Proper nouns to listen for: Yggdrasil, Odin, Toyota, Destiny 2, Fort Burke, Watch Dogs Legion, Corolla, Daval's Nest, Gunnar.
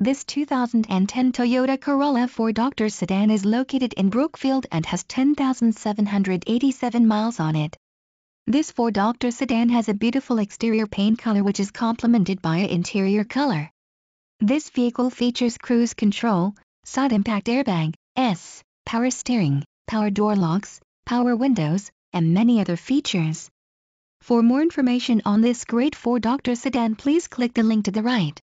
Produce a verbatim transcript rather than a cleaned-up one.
This two thousand ten Toyota Corolla four-door sedan is located in Brookfield and has ten thousand seven hundred eighty-seven miles on it. This four-door sedan has a beautiful exterior paint color which is complemented by an interior color. This vehicle features cruise control, side impact airbag, S, power steering, power door locks, power windows, and many other features. For more information on this great four-door sedan, please click the link to the right.